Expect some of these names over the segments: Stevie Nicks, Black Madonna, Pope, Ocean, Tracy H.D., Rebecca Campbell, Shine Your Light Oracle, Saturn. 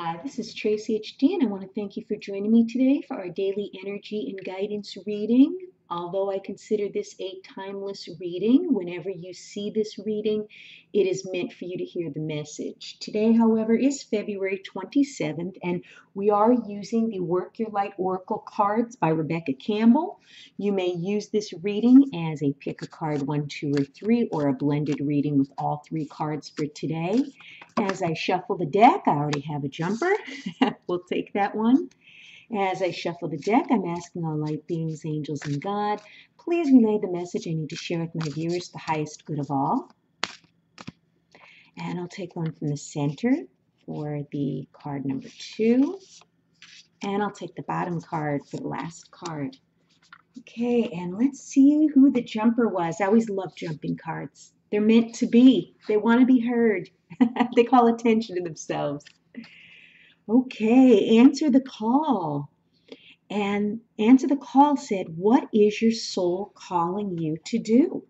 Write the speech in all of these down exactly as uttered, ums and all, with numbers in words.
Hi, this is Tracy H D and I want to thank you for joining me today for our daily energy and guidance reading. Although I consider this a timeless reading, whenever you see this reading, it is meant for you to hear the message. Today, however, is February twenty-seventh, and we are using the Work Your Light Oracle Cards by Rebecca Campbell. You may use this reading as a pick a card one, two, or three, or a blended reading with all three cards for today. As I shuffle the deck, I already have a jumper. We'll take that one. As I shuffle the deck, I'm asking all light beings, angels, and God, please relay the message I need to share with my viewers, the highest good of all. And I'll take one from the center for the card number two. And I'll take the bottom card for the last card. Okay, and let's see who the jumper was. I always love jumping cards. They're meant to be. They want to be heard. They call attention to themselves. Okay, answer the call. And answer the call said, what is your soul calling you to do?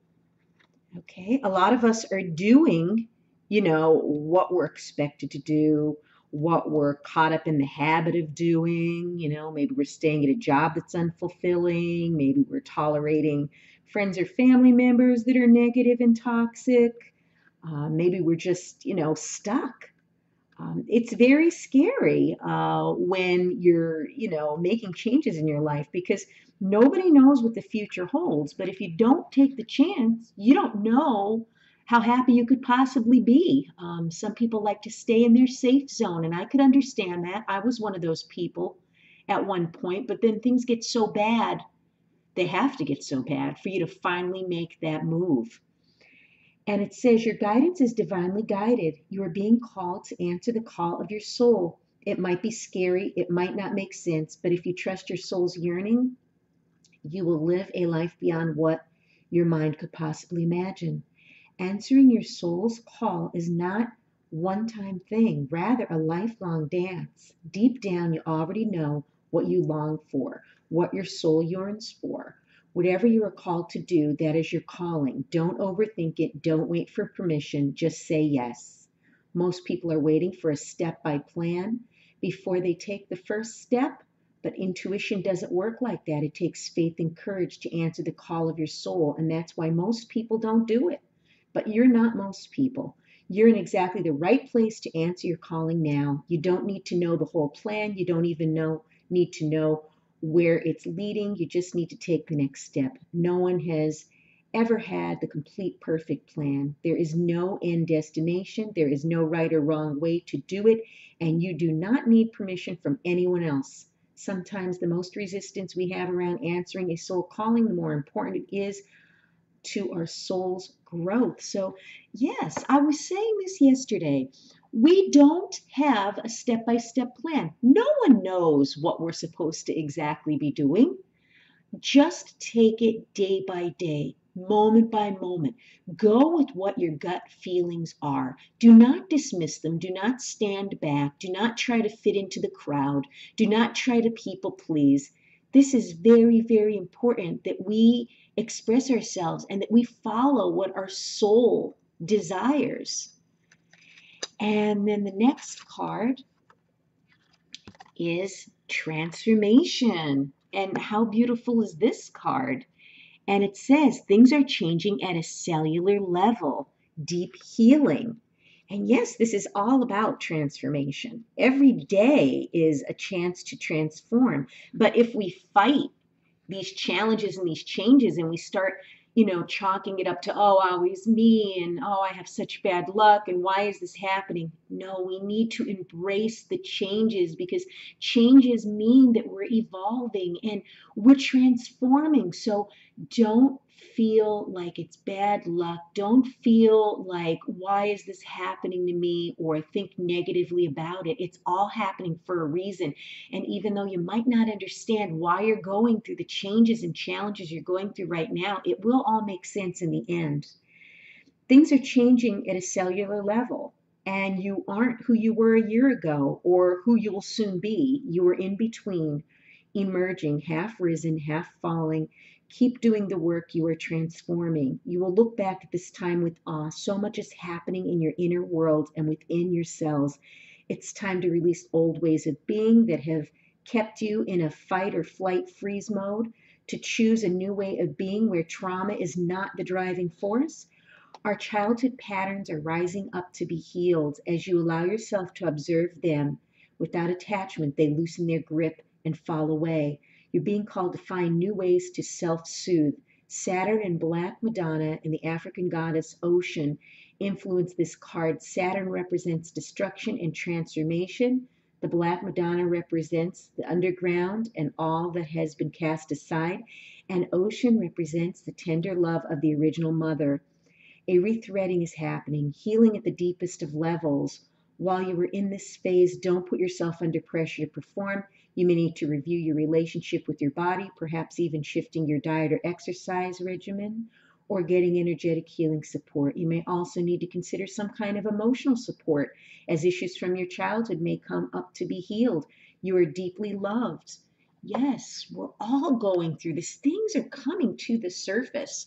Okay, a lot of us are doing, you know, what we're expected to do, what we're caught up in the habit of doing. You know, maybe we're staying at a job that's unfulfilling. Maybe we're tolerating friends or family members that are negative and toxic. Uh, maybe we're just, you know, stuck. Um, it's very scary uh, when you're, you know, making changes in your life because nobody knows what the future holds. But if you don't take the chance, you don't know how happy you could possibly be. Um, some people like to stay in their safe zone, and I could understand that. I was one of those people at one point, but then things get so bad, they have to get so bad for you to finally make that move. And it says, your guidance is divinely guided. You are being called to answer the call of your soul. It might be scary. It might not make sense. But if you trust your soul's yearning, you will live a life beyond what your mind could possibly imagine. Answering your soul's call is not a one-time thing, rather a lifelong dance. Deep down, you already know what you long for, what your soul yearns for. Whatever you are called to do, that is your calling. Don't overthink it. Don't wait for permission. Just say yes. Most people are waiting for a step-by plan before they take the first step, but intuition doesn't work like that. It takes faith and courage to answer the call of your soul, and that's why most people don't do it. But you're not most people. You're in exactly the right place to answer your calling now. You don't need to know the whole plan. You don't even know, need to know where it's leading. You just need to take the next step. No one has ever had the complete perfect plan. There is no end destination. There is no right or wrong way to do it, and you do not need permission from anyone else. Sometimes the most resistance we have around answering a soul calling, the more important it is to our soul's growth. So yes, I was saying this yesterday. We don't have a step-by-step plan. No one knows what we're supposed to exactly be doing. Just take it day by day, moment by moment. Go with what your gut feelings are. Do not dismiss them. Do not stand back. Do not try to fit into the crowd. Do not try to people please. This is very, very important that we express ourselves and that we follow what our soul desires. And then the next card is transformation. And how beautiful is this card? And it says, things are changing at a cellular level, deep healing. And yes, this is all about transformation. Every day is a chance to transform. But if we fight these challenges and these changes and we start, you know, chalking it up to, oh, always me, and oh, I have such bad luck, and why is this happening? No, we need to embrace the changes because changes mean that we're evolving and we're transforming. So don't feel like it's bad luck. Don't feel like, why is this happening to me, or think negatively about it. It's all happening for a reason. And even though you might not understand why you're going through the changes and challenges you're going through right now, it will all make sense in the end. Things are changing at a cellular level, and you aren't who you were a year ago or who you will soon be. You are in between, emerging, half risen, half falling. Keep doing the work. You are transforming. You will look back at this time with awe. So much is happening in your inner world and within yourselves. It's time to release old ways of being that have kept you in a fight or flight freeze mode, to choose a new way of being where trauma is not the driving force. Our childhood patterns are rising up to be healed. As you allow yourself to observe them without attachment, they loosen their grip and fall away. You're being called to find new ways to self-soothe. Saturn and Black Madonna and the African goddess Ocean influence this card. Saturn represents destruction and transformation. The Black Madonna represents the underground and all that has been cast aside. And Ocean represents the tender love of the original mother. A rethreading is happening, healing at the deepest of levels. While you were in this phase, don't put yourself under pressure to perform. You may need to review your relationship with your body, perhaps even shifting your diet or exercise regimen, or getting energetic healing support. You may also need to consider some kind of emotional support, as issues from your childhood may come up to be healed. You are deeply loved. Yes, we're all going through this. Things are coming to the surface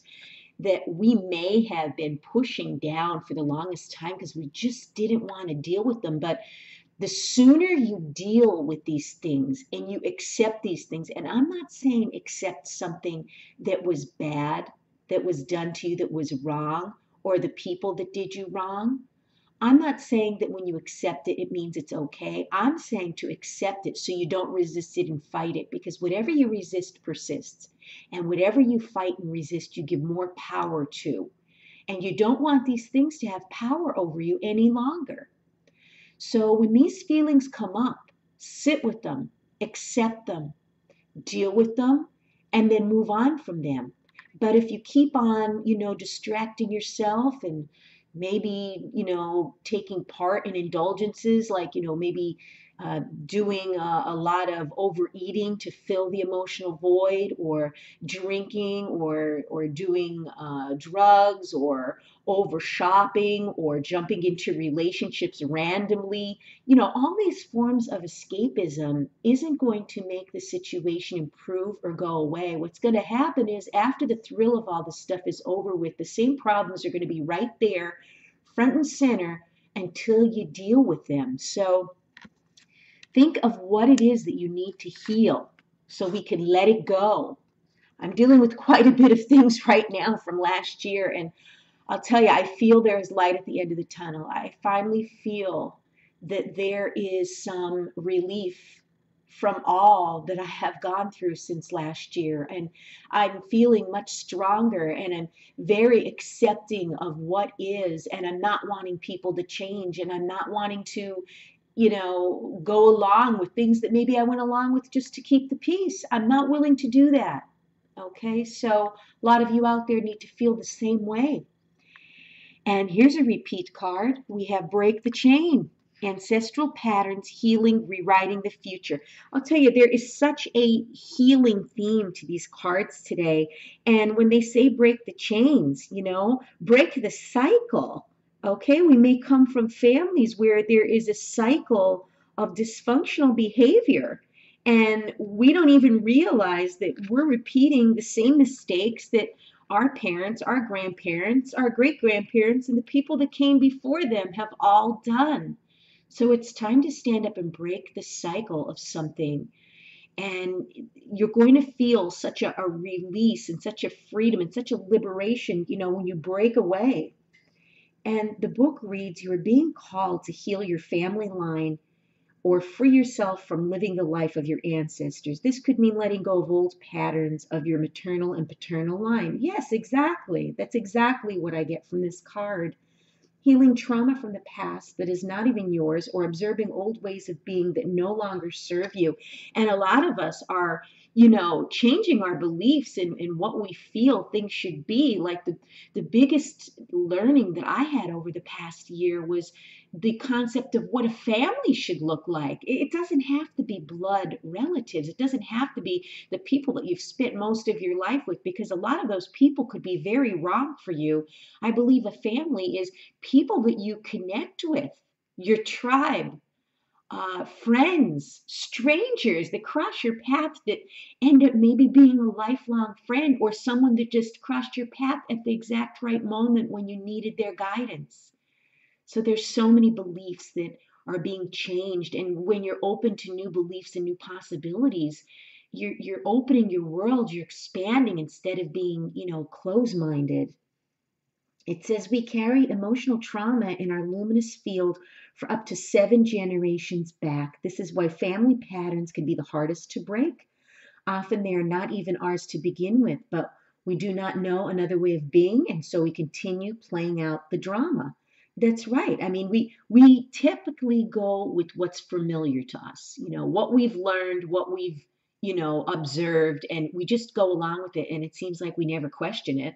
that we may have been pushing down for the longest time because we just didn't want to deal with them. But the sooner you deal with these things and you accept these things, and I'm not saying accept something that was bad, that was done to you, that was wrong, or the people that did you wrong. I'm not saying that when you accept it, it means it's okay. I'm saying to accept it so you don't resist it and fight it, because whatever you resist persists, and whatever you fight and resist, you give more power to, and you don't want these things to have power over you any longer. So when these feelings come up, sit with them, accept them, deal with them, and then move on from them. But if you keep on, you know, distracting yourself and maybe, you know, taking part in indulgences, like, you know, maybe uh, doing a, a lot of overeating to fill the emotional void, or drinking, or, or doing uh, drugs, or over shopping, or jumping into relationships randomly, you know, all these forms of escapism isn't going to make the situation improve or go away. What's going to happen is, after the thrill of all this stuff is over with, the same problems are going to be right there, front and center, until you deal with them. So think of what it is that you need to heal so we can let it go. I'm dealing with quite a bit of things right now from last year, and I'll tell you, I feel there is light at the end of the tunnel. I finally feel that there is some relief from all that I have gone through since last year. And I'm feeling much stronger, and I'm very accepting of what is, and I'm not wanting people to change, and I'm not wanting to, you know, go along with things that maybe I went along with just to keep the peace. I'm not willing to do that. Okay, so a lot of you out there need to feel the same way. And here's a repeat card. We have Break the Chain, Ancestral Patterns, Healing, Rewriting the Future. I'll tell you, there is such a healing theme to these cards today. And when they say break the chains, you know, break the cycle. Okay, we may come from families where there is a cycle of dysfunctional behavior, and we don't even realize that we're repeating the same mistakes that our parents, our grandparents, our great-grandparents, and the people that came before them have all done. So it's time to stand up and break the cycle of something. And you're going to feel such a, a release and such a freedom and such a liberation, you know, when you break away. And the book reads, you are being called to heal your family line or free yourself from living the life of your ancestors. This could mean letting go of old patterns of your maternal and paternal line. Yes, exactly. That's exactly what I get from this card. Healing trauma from the past that is not even yours, or observing old ways of being that no longer serve you. And a lot of us are, you know, changing our beliefs and, and what we feel things should be. Like the, the biggest learning that I had over the past year was the concept of what a family should look like. It doesn't have to be blood relatives. It doesn't have to be the people that you've spent most of your life with, because a lot of those people could be very wrong for you. I believe a family is people that you connect with, your tribe, uh, friends, strangers that cross your path that end up maybe being a lifelong friend, or someone that just crossed your path at the exact right moment when you needed their guidance. So there's so many beliefs that are being changed. And when you're open to new beliefs and new possibilities, you're, you're opening your world, you're expanding instead of being, you know, close-minded. It says we carry emotional trauma in our luminous field for up to seven generations back. This is why family patterns can be the hardest to break. Often they are not even ours to begin with, but we do not know another way of being, and so we continue playing out the drama. That's right. I mean, we we typically go with what's familiar to us, you know, what we've learned, what we've, you know, observed, and we just go along with it, and it seems like we never question it.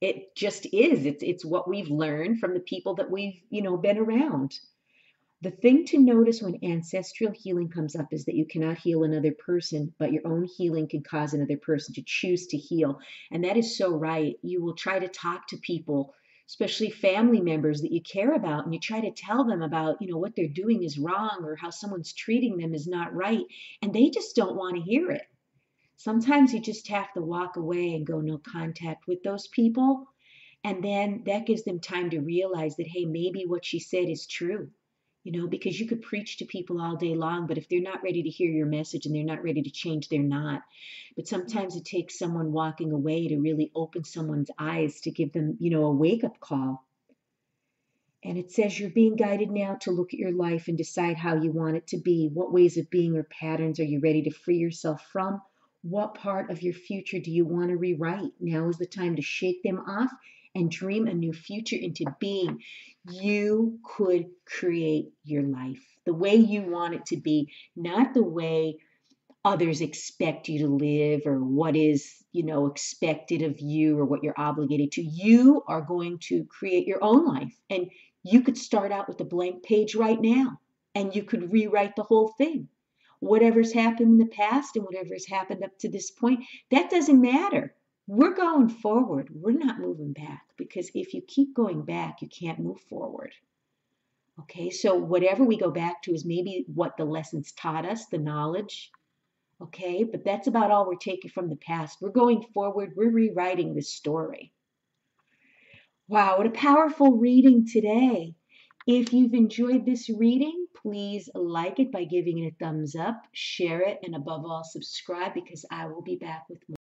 It just is. It's, it's what we've learned from the people that we've, you know, been around. The thing to notice when ancestral healing comes up is that you cannot heal another person, but your own healing can cause another person to choose to heal. And that is so right. You will try to talk to people, especially family members that you care about, and you try to tell them about, you know, what they're doing is wrong or how someone's treating them is not right. And they just don't want to hear it. Sometimes you just have to walk away and go no contact with those people. And then that gives them time to realize that, hey, maybe what she said is true. You know, because you could preach to people all day long, but if they're not ready to hear your message and they're not ready to change, they're not. But sometimes it takes someone walking away to really open someone's eyes, to give them, you know, a wake-up call. And it says you're being guided now to look at your life and decide how you want it to be. What ways of being or patterns are you ready to free yourself from? What part of your future do you want to rewrite? Now is the time to shake them off and dream a new future into being. You could create your life the way you want it to be, not the way others expect you to live or what is, you know, expected of you or what you're obligated to. You are going to create your own life, and you could start out with a blank page right now, and you could rewrite the whole thing. Whatever's happened in the past and whatever's happened up to this point, that doesn't matter. We're going forward. We're not moving back, because if you keep going back, you can't move forward. Okay, so whatever we go back to is maybe what the lessons taught us, the knowledge. Okay, but that's about all we're taking from the past. We're going forward. We're rewriting this story. Wow, what a powerful reading today. If you've enjoyed this reading, please like it by giving it a thumbs up, share it, and above all, subscribe, because I will be back with more.